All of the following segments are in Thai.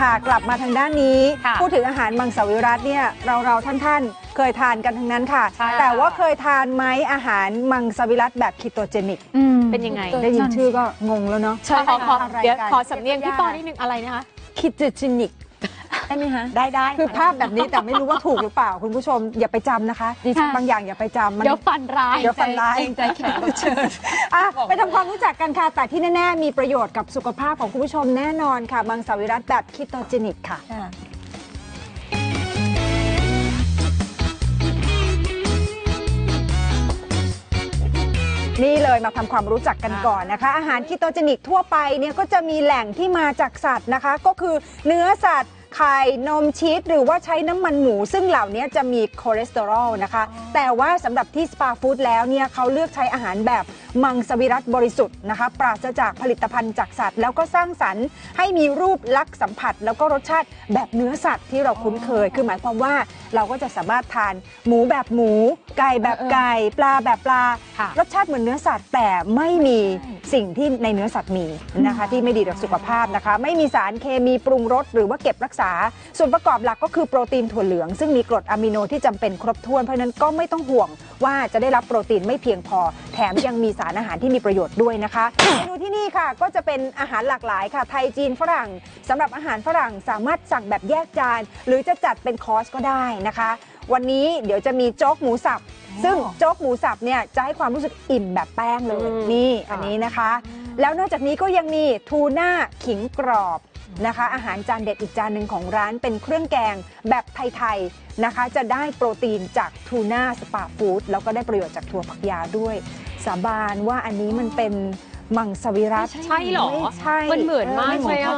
ค่ะกลับมาทางด้านนี้พูดถึงอาหารมังสวิรัติเนี่ยเราท่านๆเคยทานกันทั้งนั้นค่ะแต่ว่าเคยทานไหมอาหารมังสวิรัติแบบคีโตเจนิกเป็นยังไงได้ยินชื่อก็งงแล้วเนาะขอสำเนียงพี่ปอนิดนึงอะไรนะคะคีโตเจนิกได้ไหมคะได้คือภาพแบบนี้แต่ไม่รู้ว่าถูกหรือเปล่าคุณผู้ชมอย่าไปจำนะคะบางอย่างอย่าไปจำมันเดี๋ยวฟันร้ายใจแข็งเชิญไปทำความรู้จักกันค่ะแต่ที่แน่ๆมีประโยชน์กับสุขภาพของคุณผู้ชมแน่นอนค่ะมังสวิรัติแบบคีโตเจนิกค่ะนี่เลยมาทำความรู้จักกันก่อนนะคะอาหารคีโตเจนิกทั่วไปเนี่ยก็จะมีแหล่งที่มาจากสัตว์นะคะก็คือเนื้อสัตว์ไข่นมชีสหรือว่าใช้น้ำมันหมูซึ่งเหล่านี้จะมีคอเลสเตอรอลนะคะแต่ว่าสำหรับที่สปาฟู้ดแล้วเนี่ยเขาเลือกใช้อาหารแบบมังสวิรัติบริสุทธิ์นะคะปราศจากผลิตภัณฑ์จากสัตว์แล้วก็สร้างสรรค์ให้มีรูปลักษณ์สัมผัสแล้วก็รสชาติแบบเนื้อสัตว์ที่เราคุ้นเคยคือหมายความว่าเราก็จะสามารถทานหมูแบบหมูไก่แบบไก่ปลาแบบปลารสชาติเหมือนเนื้อสัตว์แต่ไม่มีสิ่งที่ในเนื้อสัตว์มีนะคะที่ไม่ดีต่อสุขภาพนะคะไม่มีสารเคมีปรุงรสหรือว่าเก็บรักษาส่วนประกอบหลักก็คือโปรตีนถั่วเหลืองซึ่งมีกรดอะมิโนที่จำเป็นครบถ้วนเพราะนั้นก็ไม่ต้องห่วงว่าจะได้รับโปรตีนไม่เพียงพอแถมยังมีสารอาหารที่มีประโยชน์ด้วยนะคะเมนูที่นี่ค่ะก็จะเป็นอาหารหลากหลายค่ะไทยจีนฝรั่งสำหรับอาหารฝรั่งสามารถสั่งแบบแยกจานหรือจะจัดเป็นคอร์สก็ได้นะคะวันนี้เดี๋ยวจะมีโจ๊กหมูสับซึ่งโจ๊กหมูสับเนี่ยจะให้ความรู้สึกอิ่มแบบแป้งเลยนี่อันนี้นะคะแล้วนอกจากนี้ก็ยังมีทูน่าขิงกรอบนะคะอาหารจานเด็ดอีกจานหนึ่งของร้านเป็นเครื่องแกงแบบไทยๆนะคะจะได้โปรตีนจากทูน่าสปาฟู้ดแล้วก็ได้ประโยชน์จากถั่วฝักยาวด้วยสาบานว่าอันนี้มันเป็นมังสวิรัติใช่หรอใช่มันเหมือนมากเลยอ่ะ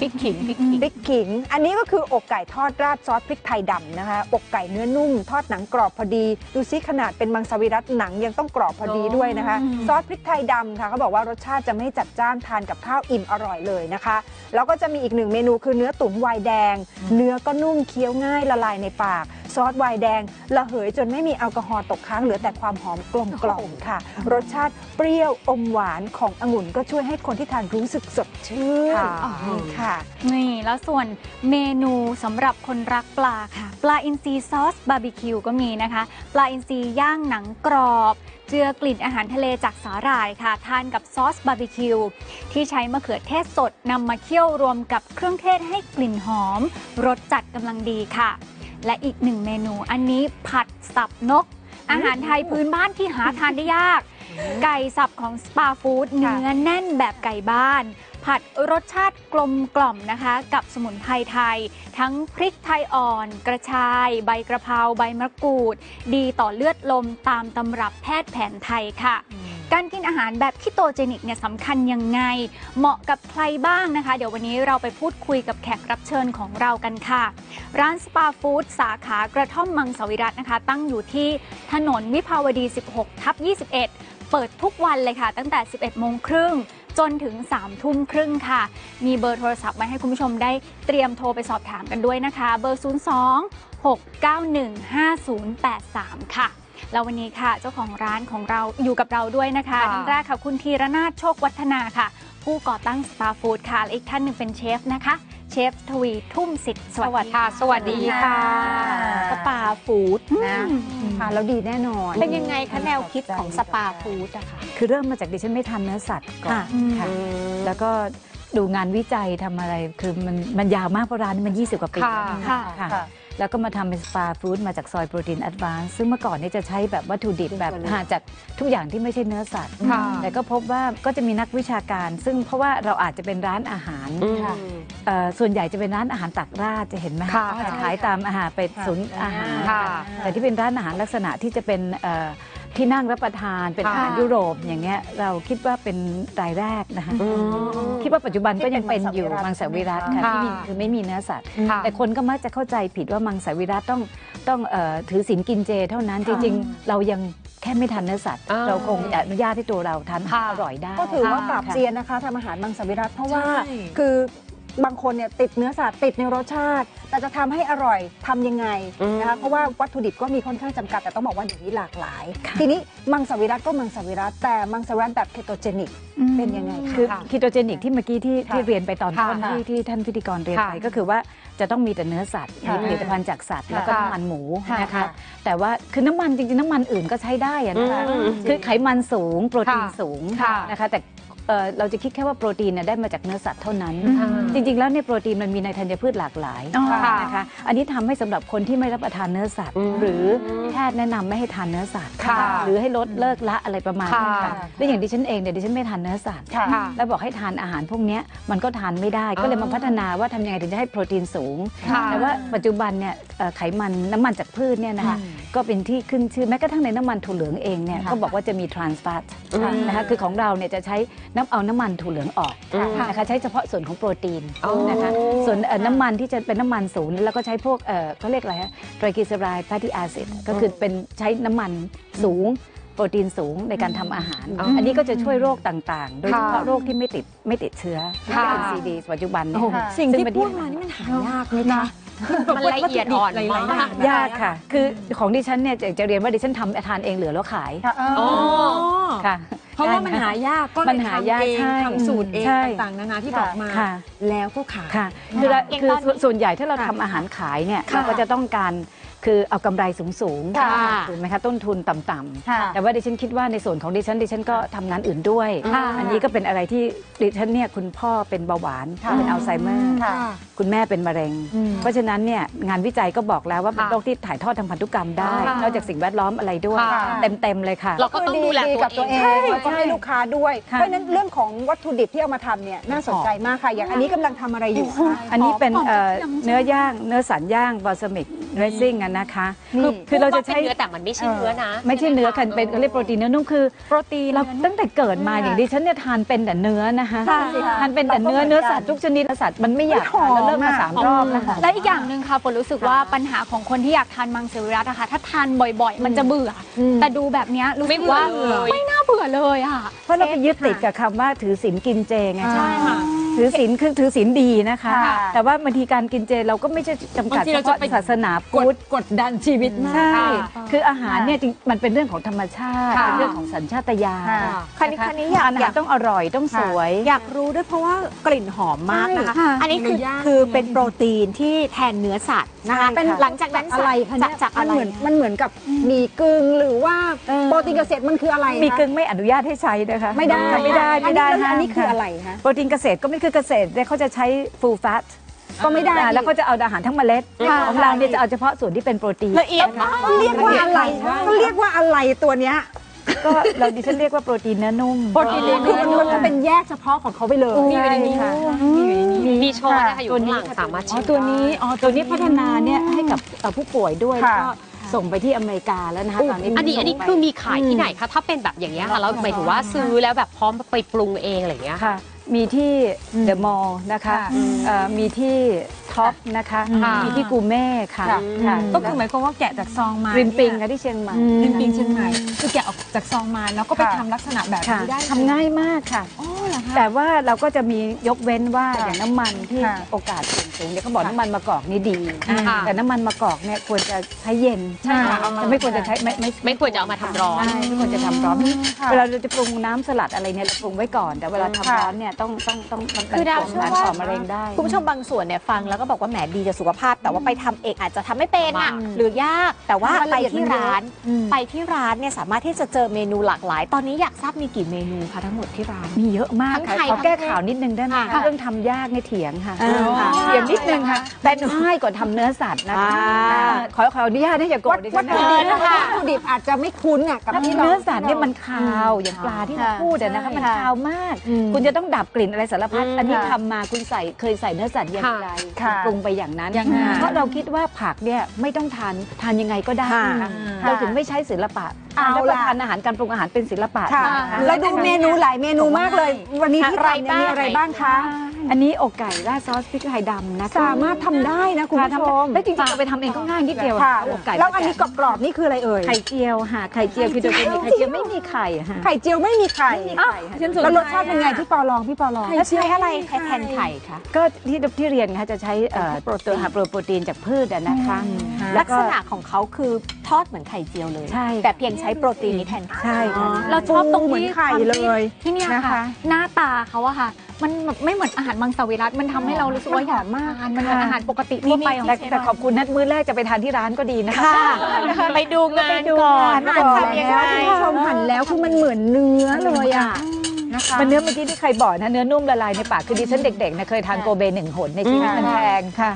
พริกขิงพริกขิงอันนี้ก็คืออกไก่ทอดราดซอสพริกไทยดำนะคะอกไก่เนื้อนุ่มทอดหนังกรอบพอดีดูซิขนาดเป็นมังสวิรัติหนังยังต้องกรอบพอดีด้วยนะคะซอสพริกไทยดำค่ะเขาบอกว่ารสชาติจะไม่จัดจ้านทานกับข้าวอิ่มอร่อยเลยนะคะแล้วก็จะมีอีกหนึ่งเมนูคือเนื้อตุ๋นไวน์แดงเนื้อก็นุ่มเคี้ยวง่ายละลายในปากซอสไวน์แดงระเหยจนไม่มีแอลกอฮอล์ตกค้างเหลือแต่ความหอมกลมกล่อมค่ะรสชาติเปรี้ยวอมหวานขององุ่นก็ช่วยให้คนที่ทานรู้สึกสดชื่นค่ะนี่แล้วส่วนเมนูสำหรับคนรักปลาค่ะปลาอินทรีซอสบาร์บีคิวก็มีนะคะปลาอินทรีย่างหนังกรอบเจือกลิ่นอาหารทะเลจากสาหร่ายค่ะทานกับซอสบาร์บีคิวที่ใช้มะเขือเทศสดนำมาเคี่ยวรวมกับเครื่องเทศให้กลิ่นหอมรสจัดกำลังดีค่ะและอีกหนึ่งเมนูอันนี้ผัดสับนกอาหารไทยพื้นบ้านที่หาทานได้ยากไก่สับของสปาฟู้ดเนื้อแน่นแบบไก่บ้านผัดรสชาติกลมกล่อมนะคะกับสมุนไพรไทยทั้งพริกไทยอ่อนกระชายใบกระเพราใบมะกรูดดีต่อเลือดลมตามตำรับแพทย์แผนไทยค่ะการกินอาหารแบบคีโตเจนิกเนี่ยสำคัญยังไงเหมาะกับใครบ้างนะคะเดี๋ยววันนี้เราไปพูดคุยกับแขกรับเชิญของเรากันค่ะร้านสปาฟู้ดสาขากระท่อมมังสวิรัตินะคะตั้งอยู่ที่ถนนวิภาวดี 16/21 เปิดทุกวันเลยค่ะตั้งแต่ 11:30 น.จนถึง 21:30 น.ค่ะมีเบอร์โทรศัพท์ไว้ให้คุณผู้ชมได้เตรียมโทรไปสอบถามกันด้วยนะคะเบอร์ 02-691-5083 ค่ะแล้ววันนี้ค่ะเจ้าของร้านของเราอยู่กับเราด้วยนะคะท่านแรกค่ะคุณธีรนาถโชควัฒนาค่ะผู้ก่อตั้งสปาฟู้ดค่ะและอีกท่านหนึ่งเป็นเชฟนะคะเชฟทวีทุ่มสิทธิ์สวัสดีค่ะสวัสดีค่ะสปาฟู้ดนะค่ะแล้วดีแน่นอนเป็นยังไงคะแนวคิดของสปาฟู้ดอะค่ะคือเริ่มมาจากดิฉันไม่ทานเนื้อสัตว์ก่อนค่ะแล้วก็ดูงานวิจัยทำอะไรคือมันยาวมากเพราะร้านมัน20 กว่าปีค่ะแล้วก็มาทำเป็นสปาฟู้ดมาจากซอยโปรตีนแอดวานซ์ซึ่งเมื่อก่อนนี่จะใช้แบบวัตถุดิบแบบจากทุกอย่างที่ไม่ใช่เนื้อสัตว์แต่ก็พบว่าก็จะมีนักวิชาการซึ่งเพราะว่าเราอาจจะเป็นร้านอาหารส่วนใหญ่จะเป็นร้านอาหารตักราดจะเห็นไหมจะขายตามอาหารไปศูนย์อาหารแต่ที่เป็นร้านอาหารลักษณะที่จะเป็นที่นั่งรับประทานเป็นอาหารยุโรปอย่างเงี้ยเราคิดว่าเป็นรายแรกนะคะคิดว่าปัจจุบันก็ยังเป็นอยู่มังสวิรัติค่ะที่มีคือไม่มีเนื้อสัตว์แต่คนก็มักจะเข้าใจผิดว่ามังสวิรัติต้องถือศีลกินเจเท่านั้นจริงๆเรายังแค่ไม่ทานเนื้อสัตว์เราคงอนุญาตให้ตัวเราทานอาหารอร่อยได้ก็ถือว่าปรับเจียนนะคะทำอาหารมังสวิรัติเพราะว่าคือ บางคนเนี่ยติดเนื้อสัตว์ติดในรสชาติแต่จะทำให้อร่อยทำยังไงนะคะเพราะว่าวัตถุดิบก็มีค่อนข้างจำกัดแต่ต้องบอกว่าเดี๋ยวนี้หลากหลายทีนี้มังสวิรัติก็มังสวิรัติแต่มังสวิรัติแบบคีโตเจนิกเป็นยังไงคือคีโตเจนิกที่เมื่อกี้ที่เรียนไปตอนต้นที่ท่านพิธีกรเรียนไปก็คือว่าจะต้องมีแต่เนื้อสัตว์มีผลิตภัณฑ์จากสัตว์แล้วก็น้ำมันหมูนะคะแต่ว่าคือน้ำมันจริงๆน้ำมันอื่นก็ใช้ได้นะคะคือไขมันสูงโปรตีนสูงนะคะแต่เราจะคิดแค่ว่าโปรตีนได้มาจากเนื้อสัตว์เท่านั้นจริงๆแล้วในโปรตีนมันมีในธัญพืชหลากหลายนะคะอันนี้ทำให้สำหรับคนที่ไม่รับประทานเนื้อสัตว์หรือแพทย์แนะนำไม่ให้ทานเนื้อสัตว์หรือให้ลดเลิกละอะไรประมาณนี้ค่ะและอย่างดิฉันเองเนี่ยดิฉันไม่ทานเนื้อสัตว์แล้วบอกให้ทานอาหารพวกนี้มันก็ทานไม่ได้ก็เลยมาพัฒนาว่าทำยังไงถึงจะให้โปรตีนสูงแต่ว่าปัจจุบันเนี่ยไขมันน้ำมันจากพืชเนี่ยนะคะก็เป็นที่ขึ้นชื่อแม้กระทั่งในน้ำมันถั่วเหลืองเองเนี่ยก็บอกว่าจะมีทรานส์แฟตนะคะคือของเราเนี่ยจะใช้เอาน้ำมันถั่วเหลืองออกนะคะใช้เฉพาะส่วนของโปรตีนนะคะส่วนน้ำมันที่จะเป็นน้ำมันศูนย์แล้วก็ใช้พวกเขาเรียกอะไรฮะไตรกลีเซอไรด์แฟตตี้แอซิดก็คือเป็นใช้น้ำมันสูงโปรตีนสูงในการทำอาหารอันนี้ก็จะช่วยโรคต่างๆโดยเฉพาะโรคที่ไม่ติดเชื้อที่เป็น NCD ปัจจุบันเนี่ยสิ่งที่พูดมานี่มันหายากเลยนะมันละเอียดอ่อนมากยากค่ะคือของดิฉันเนี่ยจะเรียนว่าดิฉันทำทานเองเหลือแล้วขายค่ะเพราะว่ามันหายากก็มันหายากทำสูตรเองต่างๆนานาที่บอกมาแล้วก็ขายคือส่วนใหญ่ถ้าเราทำอาหารขายเนี่ยเราก็จะต้องการคือเอากำไรสูงถูกไหมคะต้นทุนต่ำๆแต่ว่าดิฉันคิดว่าในส่วนของดิฉันก็ทำงานอื่นด้วยอันนี้ก็เป็นอะไรที่ดิฉันเนี่ยคุณพ่อเป็นเบาหวานเป็นอัลไซเมอร์คุณแม่เป็นมะเร็งเพราะฉะนั้นเนี่ยงานวิจัยก็บอกแล้วว่าเป็นโรคที่ถ่ายทอดทางพันธุกรรมได้นอกจากสิ่งแวดล้อมอะไรด้วยเต็มเลยค่ะเราก็ต้องดูแลตัวเองแล้วก็ให้ลูกค้าด้วยเพราะนั้นเรื่องของวัตถุดิบที่เอามาทำเนี่ยน่าสนใจมากค่ะอย่างอันนี้กำลังทำอะไรอยู่อันนี้เป็นเนื้อย่างเนื้อสันย่างบอลซามิกเรซิ่งนะคะคือเราจะใช้เนื้อแต่มันไม่ใช่เนื้อนะไม่ใช่เนื้อค่ะเป็นเรียกโปรตีนเนื้อนุ่มคือโปรตีนเราตั้งแต่เกิดมาอย่างดิฉันเนี่ยทานเป็นแต่เนื้อนะคะทานเป็นแต่เนื้อสัตว์ทุกชนิดสัตว์มันไม่อยากแล้วเริ่มมา3 รอบนะคะและอีกอย่างหนึ่งค่ะผมรู้สึกว่าปัญหาของคนที่อยากทานมังสวิรัตินะคะถ้าทานบ่อยๆมันจะเบื่อแต่ดูแบบนี้รู้สึกว่าไม่น่าเบื่อเลยค่ะเพราะเราไปยึดติดกับคำว่าถือศีลกินเจไงใช่ค่ะถือศีลคือถือศีลดีนะคะแต่ว่าบางทีการกินเจเราก็ไม่ใช่จำกัดเฉพาะศาสนาพุทธกดดันชีวิตมากใช่คืออาหารเนี่ยจริงมันเป็นเรื่องของธรรมชาติเป็นเรื่องของสัญชาตญาณคันนี้อยากต้องอร่อยต้องสวยอยากรู้ด้วยเพราะว่ากลิ่นหอมมากนะคะอันนี้คือเป็นโปรตีนที่แทนเนื้อสัตว์นะคะหลังจากนั้นอะไรจากอะไรมันเหมือนกับมีกึ่งหรือว่าโปรตีนเกษตรมันคืออะไรมีกึ่งไม่อนุญาตให้ใช้นะคะไม่ได้อันนี้คืออะไรคะโปรตีนเกษตรก็ไม่คือเกษตรเนี่ยเขาจะใช้ full fat ก็ไม่ได้แล้วเขาจะเอาอาหารทั้งเมล็ดของเราเนี่ยจะเอาเฉพาะส่วนที่เป็นโปรตีนละเอียดเขาเรียกว่าอะไรตัวเนี้ยก็เราดิฉันเรียกว่าโปรตีนเนื้อนุ่มโปรตีนเนื้อนุ่มมันจะเป็นแยกเฉพาะของเขาไปเลยมีอยู่ในนี้ค่ะมีโชว์นะคะอยู่หลังสามารถชิมตัวนี้พัฒนาเนี่ยให้กับผู้ป่วยด้วยก็ส่งไปที่อเมริกาแล้วนะคะตอนนี้อันนี้คือมีขายที่ไหนคะถ้าเป็นแบบอย่างเงี้ยค่ะเราหมายถึงว่าซื้อแล้วแบบพร้อมไปปรุงเองอะไรอย่างเงี้ยค่ะมีที่เดอะมอลล์นะคะมีที่ท็อปนะคะมีที่กูเม่ค่ะก็คือหมายความว่าแกะจากซองมาริมปิงค่ะที่เชียงใหม่ริมปิงเชียงใหม่คือแกะออกจากซองมาแล้วก็ไปทำลักษณะแบบนี้ได้ทำง่ายมากค่ะแต่ว่าเราก็จะมียกเว้นว่าอย่างน้ำมันที่โอกาสสูงเนี่ยเขาบอกน้ำมันมะกอกนี่ดีแต่น้ำมันมะกอกเนี่ยควรจะใช้เย็นไม่ควรจะใช้ไม่ควรจะเอามาทำร้อนไม่ควรจะทำร้อนเวลาเราจะปรุงน้ำสลัดอะไรเนี่ยปรุงไว้ก่อนแต่เวลาทำร้อนเนี่ยต้องคือดาวเชื่อว่าคุณผู้ชมบางส่วนเนี่ยฟังแล้วก็บอกว่าแหมดีจะสุขภาพแต่ว่าไปทำเองอาจจะทำไม่เป็นอ่ะหรือยากแต่ว่าไปที่ร้านเนี่ยสามารถที่จะเจอเมนูหลากหลายตอนนี้อยากทราบมีกี่เมนูคะทั้งหมดที่ร้านมีเยอะมากค่ะขอแก้ข่าวนิดนึงได้ไหมเรื่องทำยากในเถียงค่ะเถียงนิดนึงค่ะแต่ง่ายกว่าทำเนื้อสัตว์นะคะขออนุญาตนะอย่าโกรธดิฉันนะคะวัตถุดิบอาจจะไม่คุ้นอ่ะกับเนื้อสัตว์เนี่ยมันคาวอย่างปลาที่เราพูดนะคะมันคาวมากคุณจะต้องดับกลิ่นอะไรสารพัดอันนี้ทำมาคุณใส่เคยใส่เนื้อสัตว์อย่างไรปรุงไปอย่างนั้นเพราะเราคิดว่าผักเนี่ยไม่ต้องทานยังไงก็ได้เราถึงไม่ใช้ศิลปะแล้วก็ทานอาหารการปรุงอาหารเป็นศิลปะแล้วดูเมนูหลายเมนูมากเลยวันนี้ที่ร้านมีอะไรบ้างคะ อันนี้อกไก่ราดซอสพริกไทยดำนะสามารถทำได้นะคุณผู้ชมและจริงๆเอาไปทำเองก็ง่ายนิดเดียวค่ะอกไก่แล้วอันนี้กรอบๆนี่คืออะไรเอ่ยไข่เจียวค่ะไข่เจียวคือโดยมีไข่เจียวไม่มีไข่ค่ะไข่เจียวไม่มีไข่แล้วรสชาติเป็นไงพี่ปอลองแล้วใช้อะไรแทนไข่คะก็ที่เรียนค่ะจะใช้โปรตีนค่ะโปรตีนจากพืชนะคะลักษณะของเขาคือทอดเหมือนไข่เจียวเลยแต่เพียงใช้โปรตีนนี้แทนไข่เราชอบตรงเหมือนไข่เลยที่นี่ค่ะหน้าตาเขาอะค่ะมันไม่เหมือนอาหารมังสวิรัติมันทำให้เรารู้สึกว่าหอมมากมันเป็นอาหารปกติทั่วไปแต่ขอบคุณนัดมื้อแรกจะไปทานที่ร้านก็ดีนะคะไปดูงานก่อนคุณผู้ชมหั่นแล้วคือมันเหมือนเนื้อเลยอะมันเนื้อเมื่อกี้ที่ใครบอกนะเนื้อนุ่มละลายในปากคือดิฉันเด็กๆนะเคยทานโกเบหนึ่งหนในชีวิตมันแพงค่ะ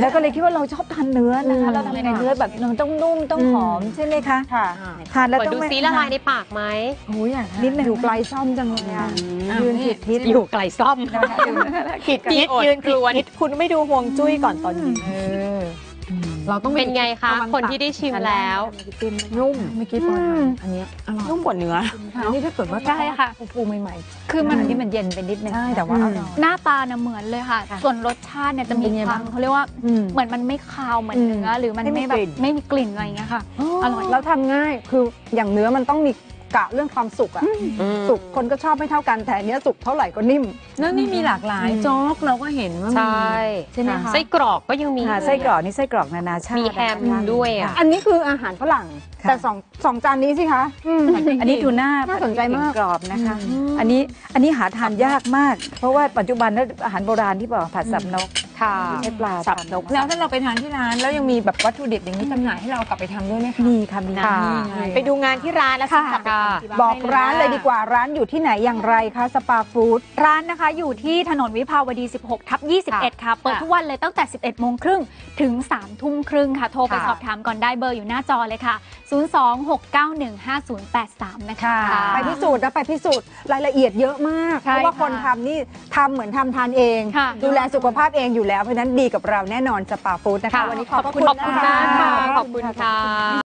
แล้วก็เลยคิดว่าเราชอบทานเนื้อนะคะเราทำในเนื้อแบบต้องนุ่มต้องหอมใช่ไหมคะทานแล้วต้องดูสีละลายในปากไหมโอ้ยอย่างนิดนึงอยู่ไกลซ่อมจังเลยยืนผิดทิศอยู่ไกลซ่อมผิดทิศยืนผิดทิศคุณไม่ดูห่วงจุ้ยก่อนตอนนี้เราต้องเป็นไงคะคนที่ได้ชิมแล้วนุ่มเมื่อกี้ตอนอันนี้นุ่มกว่าเนื้อนี่ถ้าเกิดว่าใช่ค่ะฟูใหม่ๆคือมันที่มันเย็นไปนิดนึงแต่ว่าหน้าตาเนี่ยเหมือนเลยค่ะส่วนรสชาติเนี่ยจะมีความเขาเรียกว่าเหมือนมันไม่คาวเหมือนเนื้อหรือมันไม่แบบไม่มีกลิ่นอะไรอย่างเงี้ยค่ะอร่อยแล้วทำง่ายคืออย่างเนื้อมันต้องมีกะเรื่องความสุกอะสุกคนก็ชอบไม่เท่ากันแต่เนี้ยสุกเท่าไหร่ก็นิ่มแล้วนี่มีหลากหลายโจ๊กเราก็เห็นว่ามีใช่ไหมคะไส้กรอกก็ยังมีไส้กรอกนี่ไส้กรอกนานาชาติมีแฮมด้วยอ่ะอันนี้คืออาหารฝรั่งแต่สองจานนี้สิคะอันนี้ทูน่าน่าสนใจมากกรอบนะคะอันนี้หาทานยากมากเพราะว่าปัจจุบันนั้นอาหารโบราณที่บอกผัดสับนกค่ะใช้ปลาสับนกแล้วถ้าเราไปทานที่ร้านแล้วยังมีแบบวัตถุดิบอย่างนี้จำหน่ายให้เรากลับไปทำด้วยไหมคะมีค่ะมีไปดูงานที่ร้านแล้วค่ะบอกร้านเลยดีกว่าร้านอยู่ที่ไหนอย่างไรคะสปาฟู้ดร้านนะคะอยู่ที่ถนนวิภาวดี 16/21 ค่ะเปิดทุกวันเลยตั้งแต่ 11:30 น.ถึง 3:30 น.ค่ะโทรไปสอบถามก่อนได้เบอร์อยู่หน้าจอเลยค่ะ026915083นะคะไปพิสูจน์นะไปพิสูจน์รายละเอียดเยอะมากเพราะว่าคนทำนี่ทำเหมือนทำทานเองดูแลสุขภาพเองอยู่แล้วเพราะนั้นดีกับเราแน่นอนสปาฟู้ดนะคะวันนี้ขอบคุณมากค่ะขอบคุณค่ะ